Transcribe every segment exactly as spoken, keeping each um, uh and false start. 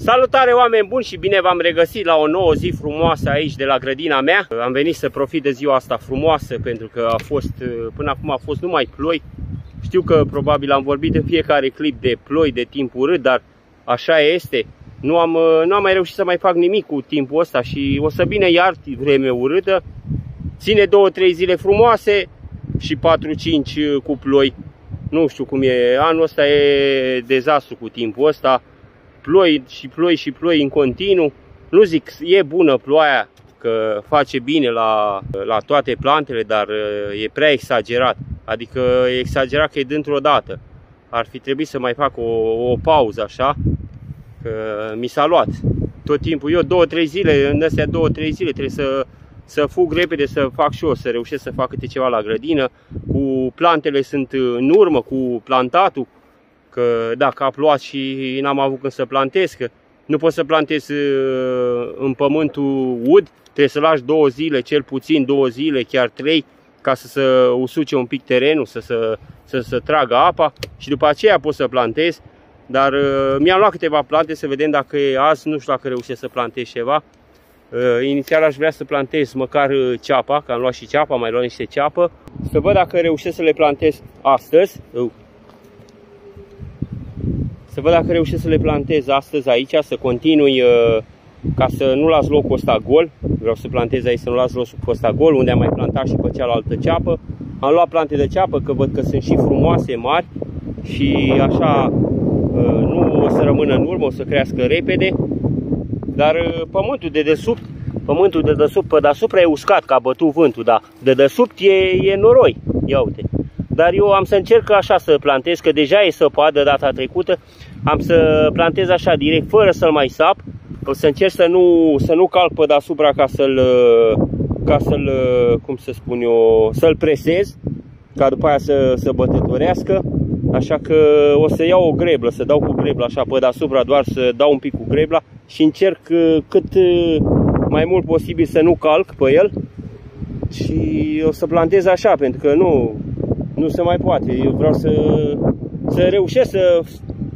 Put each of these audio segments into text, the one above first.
Salutare oameni buni și bine v-am regăsit la o nouă zi frumoasă aici de la grădina mea. Am venit să profit de ziua asta frumoasă pentru că a fost, până acum a fost numai ploi. Știu că probabil am vorbit în fiecare clip de ploi, de timp urât, dar așa este. Nu am, nu am mai reușit să mai fac nimic cu timpul ăsta și o să bine iar vreme urâtă. Ține două trei zile frumoase și patru cinci cu ploi. Nu știu cum e, anul ăsta e dezastru cu timpul ăsta. Ploi și ploi și ploi în continuu. Nu zic, e bună ploaia, că face bine la, la toate plantele, dar e prea exagerat. Adică e exagerat că e dintr-o dată. Ar fi trebuit să mai fac o, o pauză așa, că mi s-a luat tot timpul. Eu două, trei zile, în astea două, trei zile trebuie să, să fug repede, să fac și eu, să reușesc să fac câte ceva la grădină. Cu plantele sunt în urmă, cu plantatul. Că dacă a plouat și n-am avut când să plantez, că nu pot să plantez în pământul ud, trebuie să lași două zile, cel puțin două zile, chiar trei, ca să se usuce un pic terenul, să se să, să tragă apa și după aceea pot să plantez. Dar mi-am luat câteva plante să vedem dacă azi, nu știu dacă reușesc să plantez ceva. Inițial aș vrea să plantez măcar ceapa, că am luat și ceapa, mai luat niște ceapă, să văd dacă reușesc să le plantez astăzi. Să văd dacă reușesc să le plantez astăzi aici, să continui, ca să nu las locul ăsta gol. Vreau să plantez aici să nu las locul ăsta gol, unde am mai plantat și pe cealaltă ceapă. Am luat plante de ceapă, că văd că sunt și frumoase, mari și așa nu o să rămână în urmă, o să crească repede. Dar pământul de desubt, pământul de desubt, pe deasupra e uscat, că a bătut vântul, dar de desubt e, e noroi. Ia uite. Dar eu am să încerc așa să plantez, că deja e săpadă data trecută, am să plantez așa direct, fără să-l mai sap. O să încerc să nu, să nu calc pe deasupra ca să-l, ca să-l, cum să spun eu, să-l presez, ca după aia să, să bătătorească. Așa că o să iau o greblă, să dau cu grebla așa pe deasupra, doar să dau un pic cu grebla și încerc cât mai mult posibil să nu calc pe el. Și o să plantez așa, pentru că nu... Nu se mai poate, eu vreau să, să reușesc să,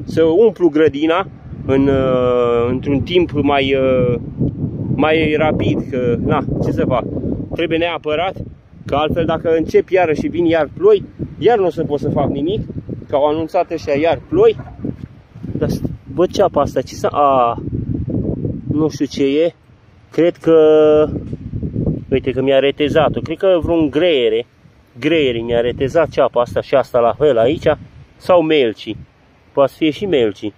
să umplu grădina în, într-un timp mai, mai rapid, că, na, ce să fac, trebuie neapărat, că altfel dacă încep iară și vin iar ploi, iar nu o să pot să fac nimic, că au anunțat ăștia iar ploi. Dar bă, ceapa asta, ce să... A, nu știu ce e, cred că, uite că mi-a retezat-o, cred că vreun greiere. Greierii mi-a retezat ceapa asta și asta la fel aici. Sau melcii. Poate să fie și melcii.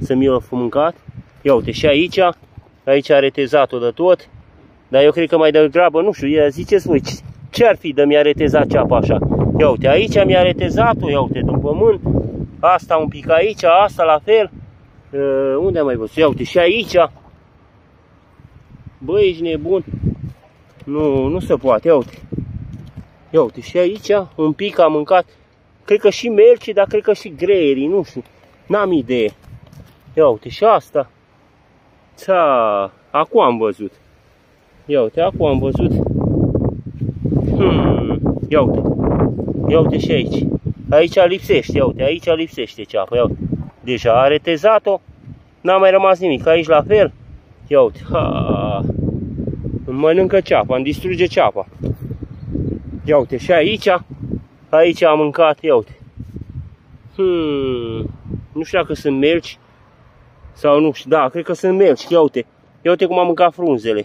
Să mi l-a mâncat. Ia uite și aici. Aici a retezat-o de tot. Dar eu cred că mai degrabă, nu știu, ziceți voi, ce ar fi de mi-a retezat ceapa așa? Ia uite, aici mi-a retezat-o, ia uite, după pământ. Asta un pic aici, asta la fel. Uh, unde am mai văzut? Ia uite și aici. Bă, ești nebun. Nu, nu se poate, ia uite. Ia uite, și aici un pic am mâncat, cred că și melci, dar cred că și greierii, nu știu, n-am idee. Ia uite, și asta, ța, acum am văzut, ia uite, acum am văzut, hmm. Ia uite, ia uite și aici, aici lipsește, ia uite, aici lipsește ceapă, ia uite, deja a retezat-o, n-a mai rămas nimic, aici la fel, ia uite, ha. Îmi mănâncă ceapa, îmi distruge ceapa. Ia uite, și aici, aici am mâncat, ia uite. Hmm, nu știu dacă sunt melci sau nu știu, da, cred că sunt melci, ia uite. Ia uite cum am mâncat frunzele.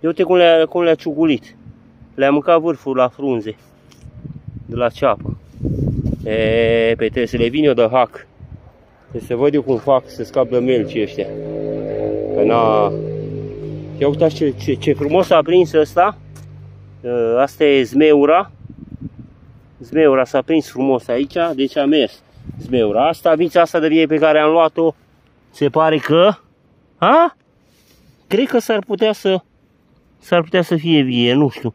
Ia uite cum le-a cum le-a ciugulit. Le-a mâncat vârful la frunze, de la ceapă. E, pe trebuie să le vin eu de hack. Trebuie să văd eu cum fac să scap de melci ăștia. Că na... Ia uitați ce, ce, ce frumos a prins ăsta. Asta e zmeura. Zmeura s-a prins frumos aici, deci a mers zmeura. Asta, vița asta de vie pe care am luat-o, se pare că... Ha? Cred că s-ar putea să... S-ar putea să fie vie, nu știu.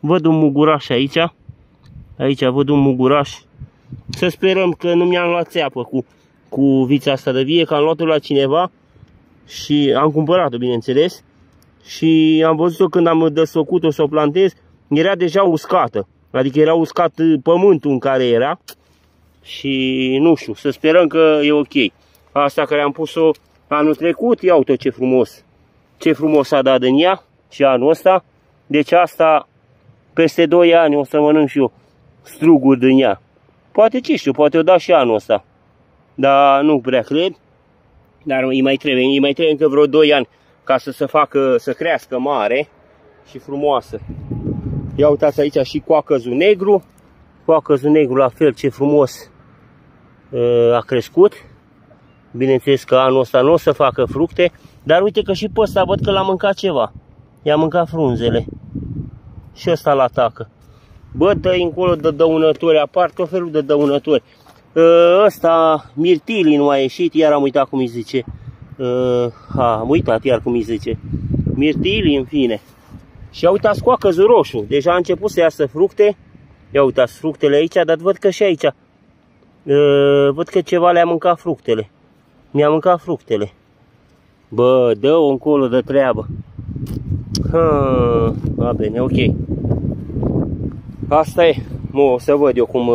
Văd un muguraș aici. Aici văd un muguraș. Să sperăm că nu mi-am luat țeapă cu, cu vița asta de vie, că am luat-o la cineva și am cumpărat-o, bineînțeles. Și am văzut-o când am desfăcut-o să o plantez, era deja uscată. Adică era uscat pământul în care era. Și nu știu, să sperăm că e ok. Asta care am pus-o anul trecut, ia uite ce frumos. Ce frumos a dat în ea și anul ăsta. Deci asta, peste doi ani o să mănânc și eu struguri din ea. Poate, ce știu, poate o da și anul ăsta. Dar nu prea cred. Dar îi mai trebuie, îi mai trebuie încă vreo doi ani ca să se facă, să crească mare și frumoasă. Ia uitați aici și coacăzul negru. Coacăzul negru la fel, ce frumos a crescut. Bineînțeles că anul ăsta nu o să facă fructe, dar uite că și pe ăsta văd că l-a mâncat ceva. I-a mâncat frunzele. Și ăsta l atacă. Bă, dă-i încolo de dăunători, apar tot felul de dăunători. Ăsta, mirtilii nu a ieșit, iar am uitat cum îi zice. A, am uitat iar cum îi zice. Mirtilii, în fine. Și ia uitați coacăzul roșu. Deja a început să iasă fructe. Ia uitați fructele aici, dar văd că și aici. Văd că ceva le-a mâncat fructele. Mi-a mâncat fructele. Bă, dă-o încolo de treabă. Ha, a, bine, ok. Asta e. Mă, o să văd eu cum,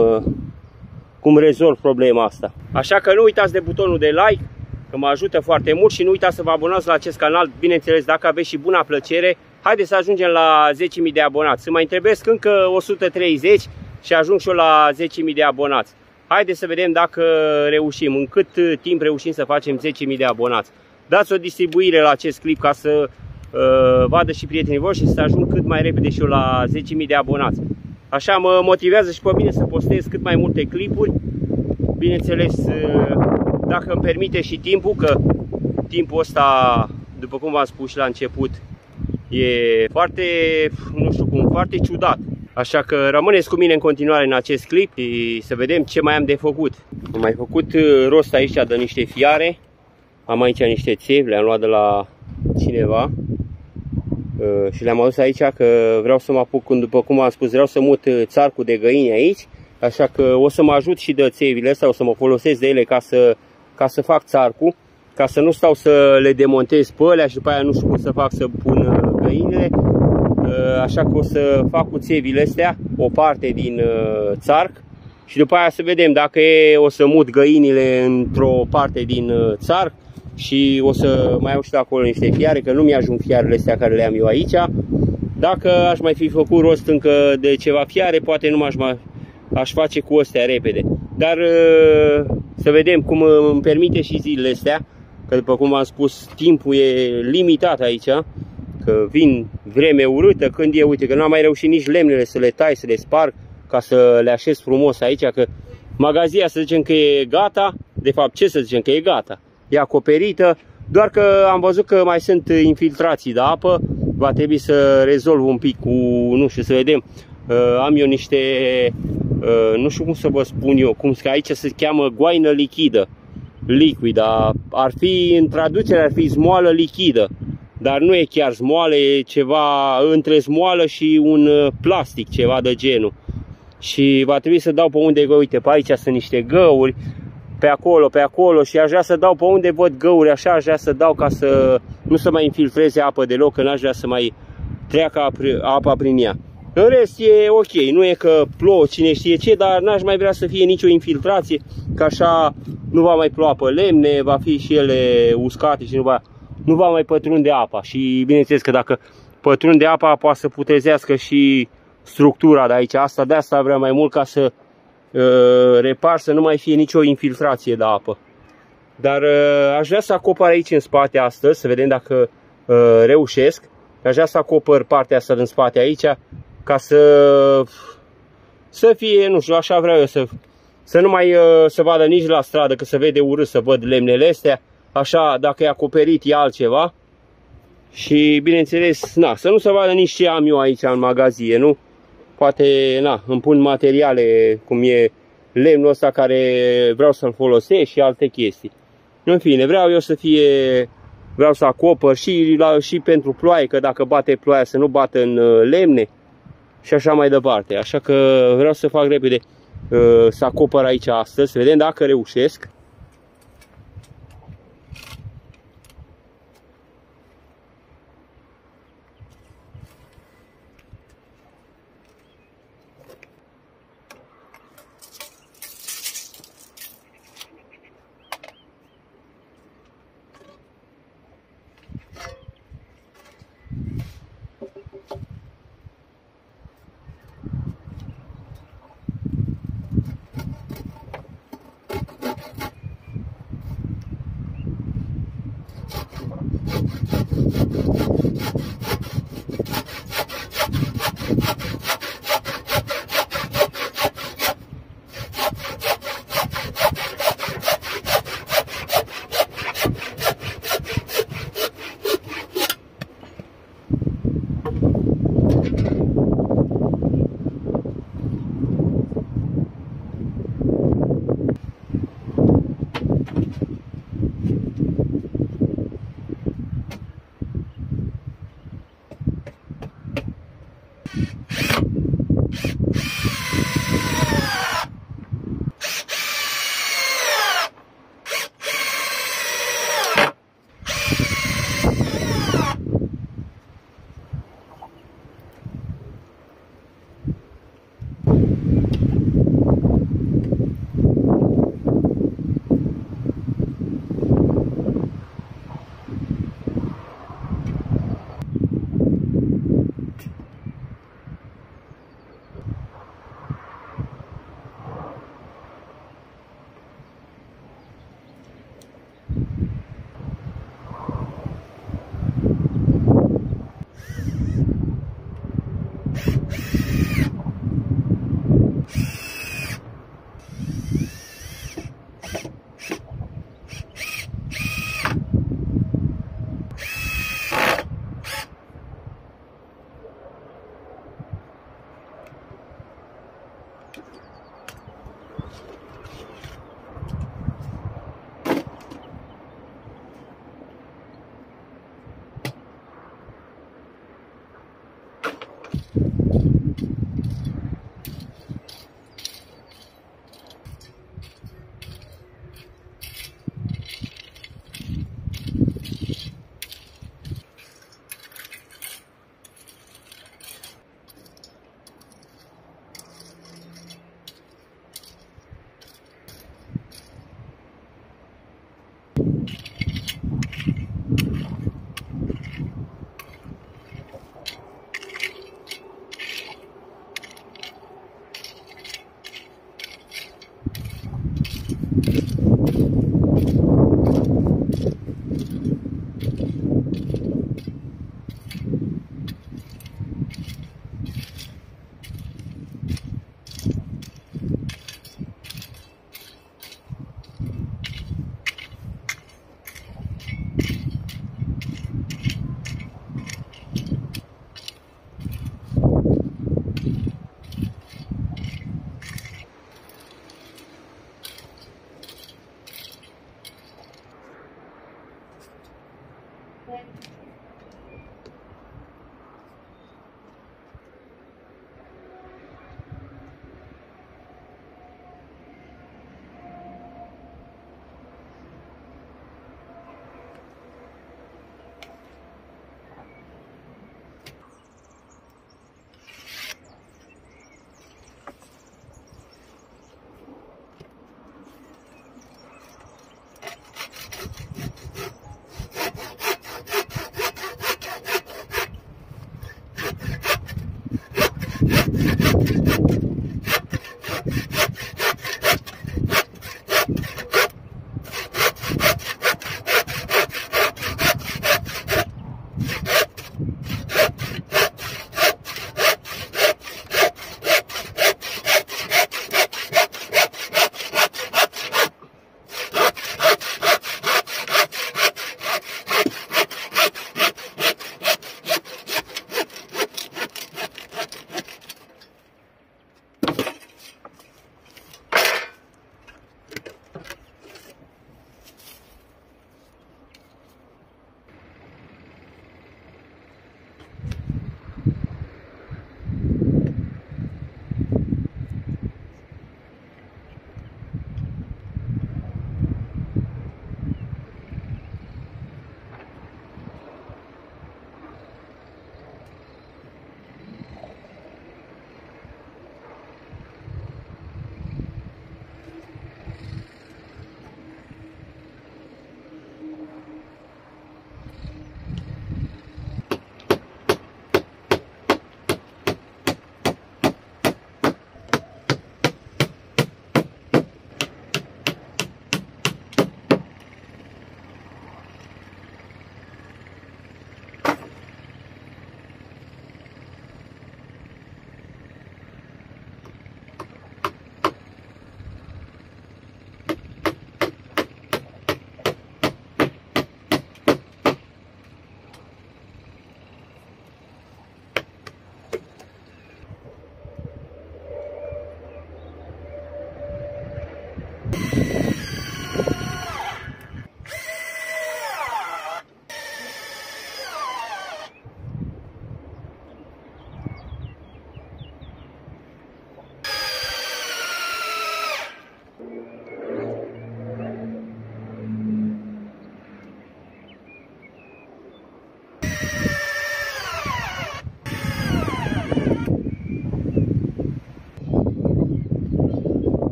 cum rezolv problema asta. Așa că nu uitați de butonul de like, că mă ajută foarte mult, și nu uitați să vă abonați la acest canal, bineînțeles, dacă aveți și buna plăcere. Haideți să ajungem la zece mii de abonați. Să mai întrebesc încă o sută treizeci și ajung și eu la zece mii de abonați. Haideți să vedem dacă reușim, în cât timp reușim să facem zece mii de abonați. Dați o distribuire la acest clip ca să uh, vadă și prietenii voștri și să ajung cât mai repede și eu la zece mii de abonați. Așa mă motivează și pe mine să postez cât mai multe clipuri. Bineînțeles, uh, dacă îmi permite și timpul, că timpul ăsta, după cum v-am spus și la început, e foarte, nu știu cum, foarte ciudat. Așa că rămâneți cu mine în continuare în acest clip și să vedem ce mai am de făcut. Am mai făcut rost aici de niște fiare. Am aici niște țevi, le-am luat de la cineva și le-am adus aici că vreau să mă apuc, după cum am spus, vreau să mut țarcul de găini aici. Așa că o să mă ajut și de țevile astea, o să mă folosesc de ele ca să, ca să fac țarcul. Ca să nu stau să le demontez pe alea și după aia nu știu cum să fac să pun găinile. Așa că o să fac cu țevile astea o parte din țarc și după aia să vedem dacă e, o să mut găinile într-o parte din țarc și o să mai au și acolo niște fiare, că nu mi-ajung fiarele astea care le am eu aici. Dacă aș mai fi făcut rost încă de ceva fiare, poate nu m-aș mai... aș face cu astea repede. Dar să vedem cum îmi permite și zilele astea, că după cum am spus, timpul e limitat aici. Că vin vreme urâtă, când e, uite, că n-am mai reușit nici lemnele să le tai, să le sparg, ca să le așez frumos aici, că magazia să zicem că e gata, de fapt ce să zicem că e gata, e acoperită, doar că am văzut că mai sunt infiltrații de apă, va trebui să rezolv un pic cu, nu știu, să vedem, uh, am eu niște, uh, nu știu cum să vă spun eu, cum că aici se cheamă goaină lichidă, liquid, ar fi, în traducere ar fi zmoală lichidă. Dar nu e chiar zmoală, e ceva între zmoală și un plastic, ceva de genul. Și va trebui să dau pe unde, uite, pe aici sunt niște găuri, pe acolo, pe acolo, și aș vrea să dau pe unde văd găuri, așa aș vrea să dau ca să nu se mai infiltreze apă deloc, că n-aș vrea să mai treacă apa prin ea. În rest e ok, nu e că plouă cine știe ce, dar n-aș mai vrea să fie nicio infiltrație, că așa nu va mai ploua pe lemne, va fi și ele uscate și nu va... nu va mai pătrunde apa și bineînțeles că dacă pătrunde apa poate să putrezească și structura de aici. Asta, de asta vreau mai mult ca să uh, repar, să nu mai fie nicio infiltrație de apă. Dar uh, aș vrea să acopăr aici în spate astăzi, să vedem dacă uh, reușesc. Aș vrea să acopăr partea asta din spate aici ca să, să fie, nu știu, așa vreau eu să, Să nu mai uh, se vadă nici la stradă, că se vede urât să văd lemnele astea. Așa, dacă e acoperit e altceva. Și bineînțeles, na, să nu se vadă nici ce am eu aici în magazie, nu? Poate, na, îmi pun materiale, cum e lemnul ăsta care vreau să-l folosesc și alte chestii. În fine, vreau eu să fie, vreau să acopăr și, la, și pentru ploaie, că dacă bate ploaia să nu bată în lemne și așa mai departe. Așa că vreau să fac repede, să acopăr aici astăzi, să vedem dacă reușesc.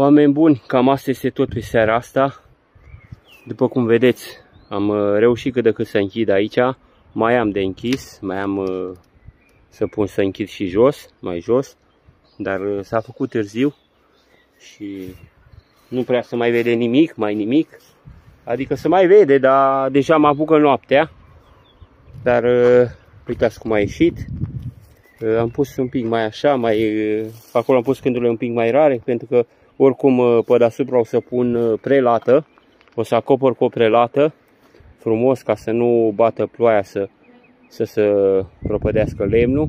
Oameni buni, cam asta este tot pe seara asta. După cum vedeți, am reușit cât de cât să închid aici. Mai am de închis, mai am să pun să închid și jos, mai jos. Dar s-a făcut târziu și nu prea se mai vede nimic, mai nimic. Adică se mai vede, dar deja mă apucă noaptea. Dar uitați cum a ieșit. Am pus un pic mai așa, mai acolo am pus gândurile un pic mai rare, pentru că oricum pe deasupra o să pun prelată, o să acopăr cu o prelată frumos ca să nu bată ploaia să, să se prăpădească lemnul.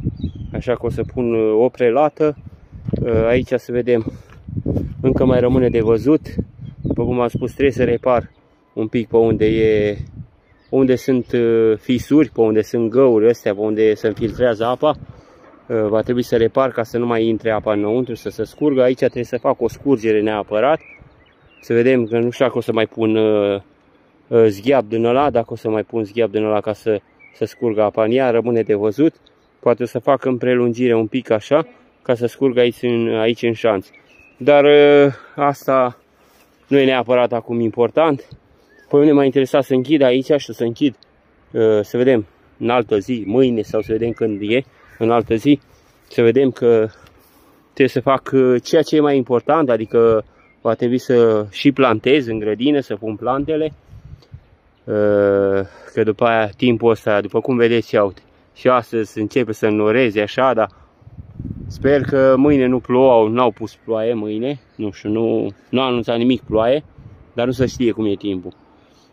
Așa că o să pun o prelată, aici să vedem, încă mai rămâne de văzut. După cum am spus, trebuie să repar un pic pe unde e, unde sunt fisuri, pe unde sunt găuri astea, pe unde se infiltrează apa. Va trebui să repar ca să nu mai intre apa înăuntru, să se scurgă. Aici trebuie să fac o scurgere neapărat. Să vedem, că nu știu dacă o să mai pun uh, uh, zgheab din ăla, dacă o să mai pun zgheab din ăla ca să, să scurgă apa în ea, rămâne de văzut. Poate o să fac în prelungire un pic așa, ca să scurgă aici în, aici în șanț. Dar uh, asta nu e neapărat acum important. Păi mine m-a interesat să închid aici și să închid, uh, să vedem, în altă zi, mâine sau să vedem când e. În altă zi, să vedem că trebuie să fac ceea ce e mai important, adică va trebui să și plantez în grădină, să pun plantele, că după aia timpul ăsta, după cum vedeți, iau, și astăzi începe să înnoreze așa, dar sper că mâine nu plouă, n-au pus ploaie mâine, nu știu, nu, nu a anunțat nimic ploaie, dar nu se știe cum e timpul.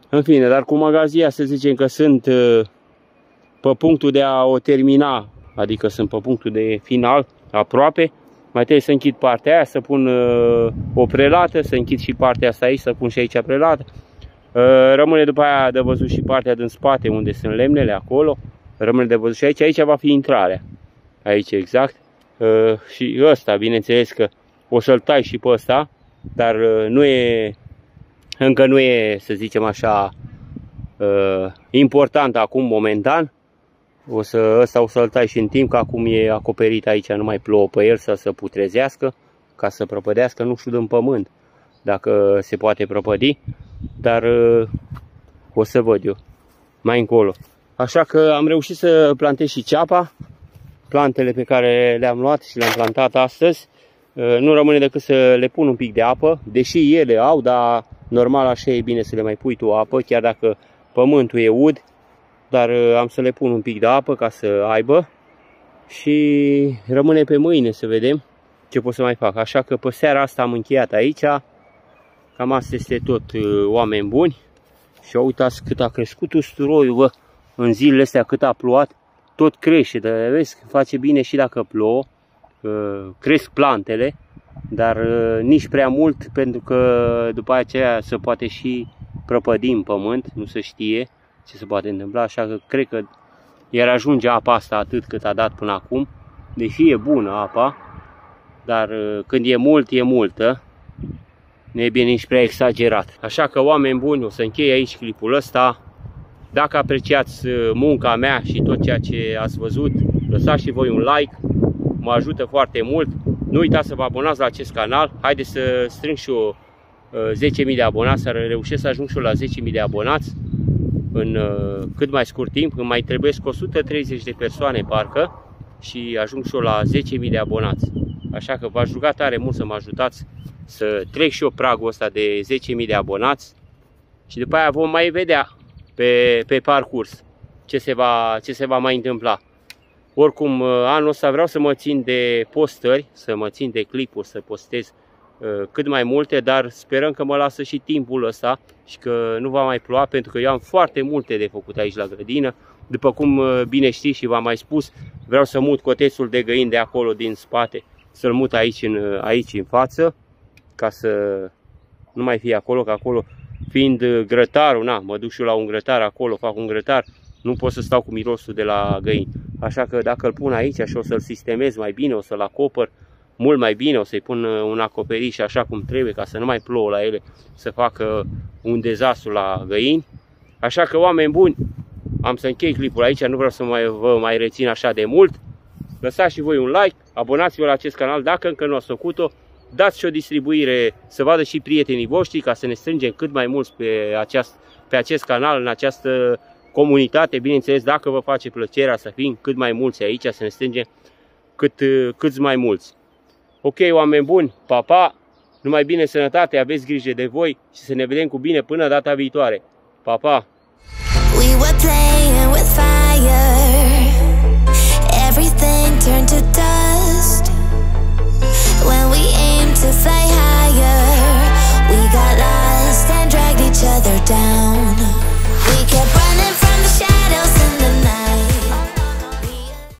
În fine, dar cu magazia să zicem că sunt pe punctul de a o termina. Adică sunt pe punctul de final, aproape. Mai trebuie să închid partea aia, să pun uh, o prelată, să închid și partea asta aici, să pun și aici prelată. Uh, rămâne după aia de văzut și partea din spate, unde sunt lemnele, acolo. Rămâne de văzut și aici, aici va fi intrarea. Aici exact. Uh, și ăsta, bineînțeles că o să-l tai și pe ăsta, dar uh, nu e, încă nu e, să zicem așa, uh, important acum, momentan. O să, ăsta o să-l tai și în timp, că acum e acoperit aici, nu mai plouă pe el să se putrezească, ca să prăpădească, nu știu din pământ dacă se poate prăpădi, dar o să văd eu mai încolo. Așa că am reușit să plantez și ceapa, plantele pe care le-am luat și le-am plantat astăzi. Nu rămâne decât să le pun un pic de apă, deși ele au, dar normal așa e bine să le mai pui tu apă, chiar dacă pământul e ud. Dar am să le pun un pic de apă ca să aibă și rămâne pe mâine să vedem ce pot să mai fac. Așa că pe seara asta am încheiat aici, cam asta este tot, oameni buni. Și uitați cât a crescut usturoiul, vă, în zilele astea cât a plouat, tot crește, dar vezi, face bine și dacă plouă, cresc plantele, dar nici prea mult, pentru că după aceea se poate și prăpădi în pământ, nu se știe ce se poate întâmpla, așa că cred că iar ajunge apa asta atât cât a dat până acum, deși e bună apa, dar când e mult, e multă, nu e bine nici prea exagerat. Așa că, oameni buni, o să închei aici clipul ăsta. Dacă apreciați munca mea și tot ceea ce ați văzut, lăsați și voi un like, mă ajută foarte mult. Nu uitați să vă abonați la acest canal, haideți să strâng și eu zece mii de abonați, să reușesc să ajung și eu la zece mii de abonați în cât mai scurt timp, când mai trebuie o sută treizeci de persoane parcă și ajung și eu la zece mii de abonați. Așa că v-aș ruga tare mult să mă ajutați să trec și eu pragul ăsta de zece mii de abonați și după aia vom mai vedea pe, pe parcurs ce se, va, ce se va mai întâmpla. Oricum, anul ăsta vreau să mă țin de postări, să mă țin de clipuri, să postez cât mai multe, dar sperăm că mă lasă și timpul ăsta și că nu va mai ploua, pentru că eu am foarte multe de făcut aici la grădină. După cum bine știți și v-am mai spus, vreau să mut cotețul de găini de acolo din spate, să-l mut aici în, aici în față, ca să nu mai fie acolo, că acolo fiind grătarul, na, mă duc și eu la un grătar acolo, fac un grătar, nu pot să stau cu mirosul de la găini. Așa că dacă îl pun aici și o să-l sistemez mai bine, o să-l acopăr mult mai bine, o să-i pun un acoperiș așa cum trebuie, ca să nu mai plouă la ele, să facă un dezastru la găini. Așa că, oameni buni, am să închei clipul aici, nu vreau să mai, vă mai rețin așa de mult. Lăsați și voi un like, abonați-vă la acest canal dacă încă nu ați făcut-o. dați și o distribuire să vadă și prietenii voștri, ca să ne strângem cât mai mulți pe, aceast, pe acest canal, în această comunitate. Bineînțeles, dacă vă face plăcerea să fim cât mai mulți aici, să ne strângem cât, cât mai mulți. Ok, oameni buni, pa, pa, numai bine, sănătate, aveți grijă de voi și să ne vedem cu bine până data viitoare. Pa, pa! We were playing with fire.